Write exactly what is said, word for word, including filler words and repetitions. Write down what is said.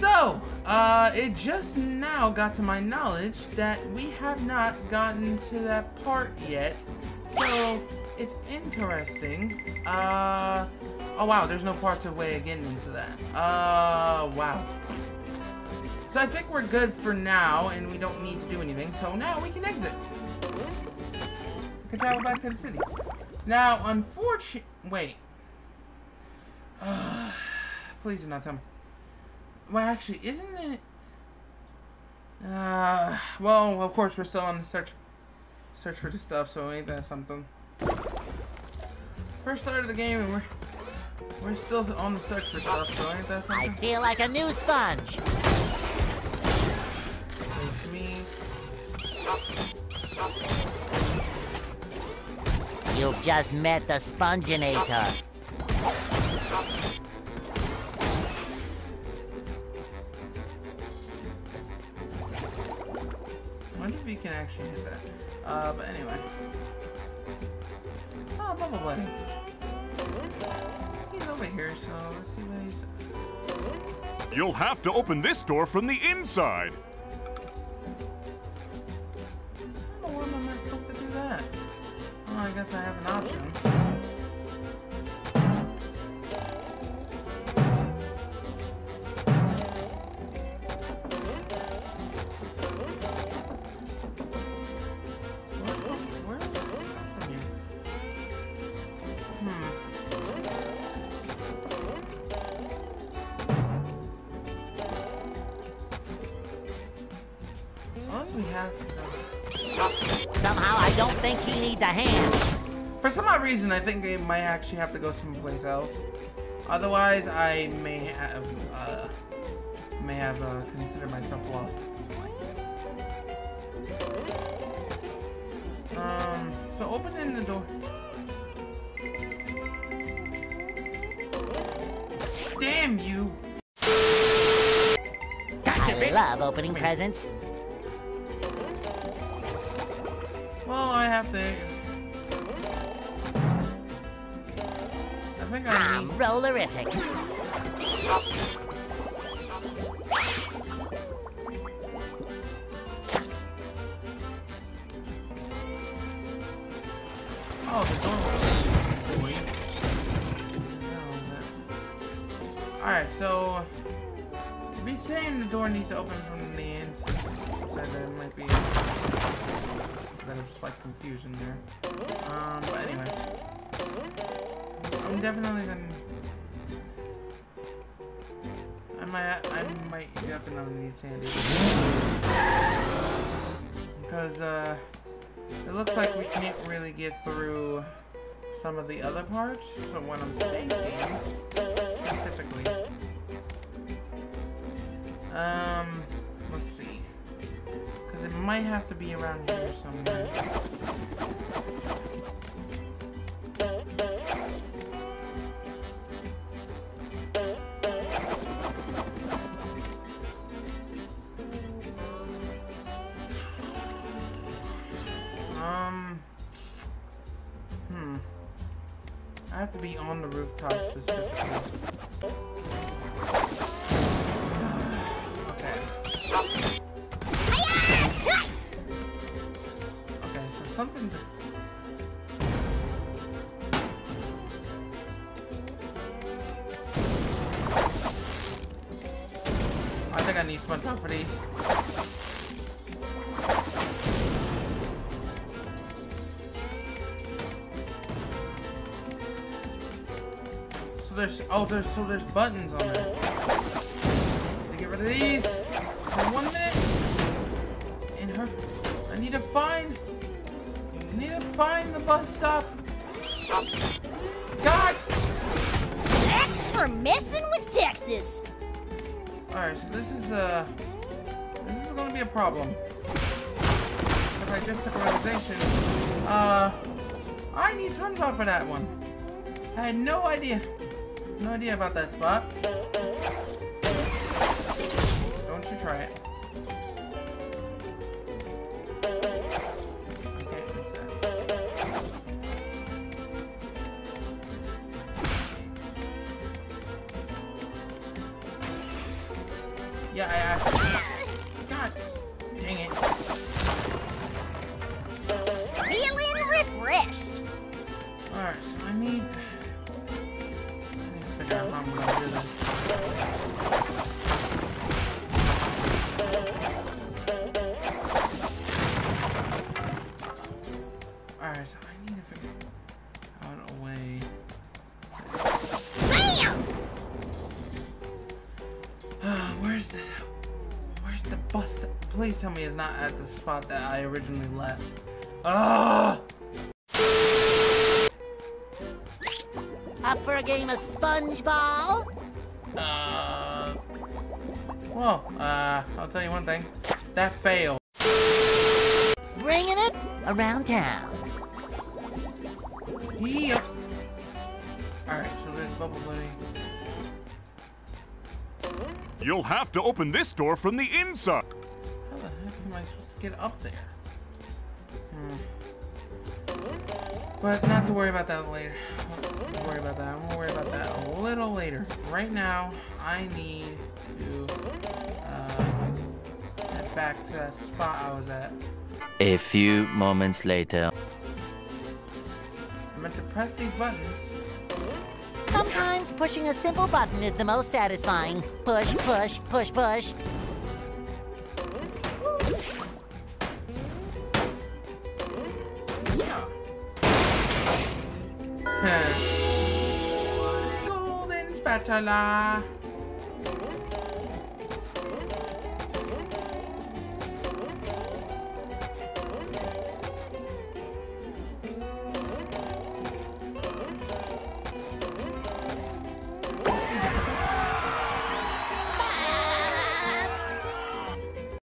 So, uh, it just now got to my knowledge that we have not gotten to that part yet. So, it's interesting. Uh, oh wow, there's no part to way of getting into that. Uh, wow. So I think we're good for now, and we don't need to do anything, so now we can exit. We can travel back to the city. Now, unfortunately... Wait. Uh, please do not tell me. Well, actually, isn't it... Uh, well, of course, we're still on the search search for the stuff, so ain't that something. First start of the game, and we're, we're still on the search for stuff, so ain't that something? I feel like a new sponge. You've just met the Sponginator. I wonder if you can actually hit that. Uh, but anyway. Oh, Bubble Buddy. He's over here, so let's see what he's... You'll have to open this door from the inside. I guess I have an option. Where, where is this from here? Hmm. Unless we have... Somehow I don't think he needs a hand. For some odd reason, I think I might actually have to go someplace else. Otherwise, I may have uh, may have uh, considered myself lost. Um. So opening the door. Damn you! Gotcha, bitch. I love opening presents. Well, I have to. I think I I'm rollerific. Oh, the door. Wait. All right, so if he's saying the door needs to open from the inside, there might be. Bit of slight confusion there. Um, but anyway. I'm definitely gonna... I might, I might definitely need Sandy. Because, uh, it looks like we can't really get through some of the other parts. So what I'm thinking, specifically. Um, let's see. Because it might have to be around here somewhere. Um... Hmm. I have to be on the rooftop specifically. Something. I think I need SpongeBob for these. So there's oh there's so there's buttons on it. To get rid of these for one minute. And her I need to find. I need to find the bus stop. God! That's for messing with Texas. Alright, so this is uh this is gonna be a problem. Because I just took a realization. Uh I need SpongeBob for that one. I had no idea. No idea about that spot. Don't you try it. Yeah, I, I... God dang it. Feeling refreshed. Alright, so I need... I need to figure out how I'm going to do this. Alright, so I need to figure out a way... Where's the bus? Please tell me it's not at the spot that I originally left. Ah! Up for a game of Spongebob? Uh. Well, uh, I'll tell you one thing. That failed. Bringing it around town. Yep. All right, so there's Bubble Buddy. You'll have to open this door from the inside. How the heck am I supposed to get up there? Hmm. But not to worry about that later. Don't worry about that. I'm gonna worry about that a little later. Right now, I need to uh, get back to that spot I was at. A few moments later. I meant to press these buttons. Sometimes pushing a simple button is the most satisfying. Push, push, push, push. Yeah. Golden spatula.